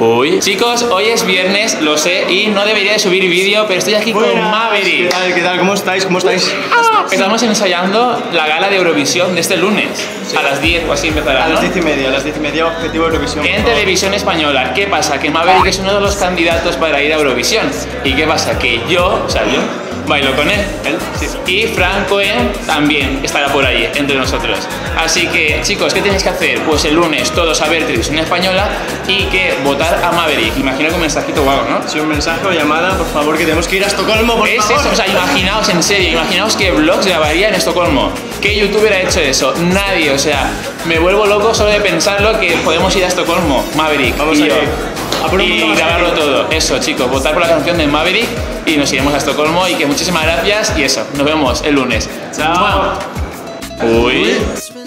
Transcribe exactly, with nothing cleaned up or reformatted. Uy. Chicos, hoy es viernes, lo sé, y no debería de subir vídeo, pero estoy aquí Buenas. Con Maverick. ¿Qué tal? ¿Qué tal? ¿Cómo estáis? ¿Cómo estáis? Ah, estamos ensayando la gala de Eurovisión de este lunes. Sí. A las diez o así empezará, a ¿no? las diez y media, a las diez y media, objetivo Eurovisión. En televisión española, ¿qué pasa? Que Maverick es uno de los candidatos para ir a Eurovisión. ¿Y qué pasa? Que yo, o sea, yo bailo con él. ¿Él? Sí. Y Franco él, también estará por ahí, entre nosotros. Así que, chicos, ¿qué tenéis que hacer? Pues el lunes todos a ver televisión española y que votar a Maverick. Imagino que un mensajito guapo, ¿no? Sí, un mensaje o llamada, por favor, que tenemos que ir a Estocolmo, por ¿Es favor. Eso, o sea, imaginaos, en serio, imaginaos que vlogs grabaría en Estocolmo. ¿Qué youtuber ha hecho eso? Nadie, o sea, me vuelvo loco solo de pensarlo que podemos ir a Estocolmo, Maverick. Vamos y a yo. A por un y grabarlo aquí. Todo. Eso, chicos, votar por la canción de Maverick y nos iremos a Estocolmo y que muchísimas gracias y eso, nos vemos el lunes. Chao. Uy.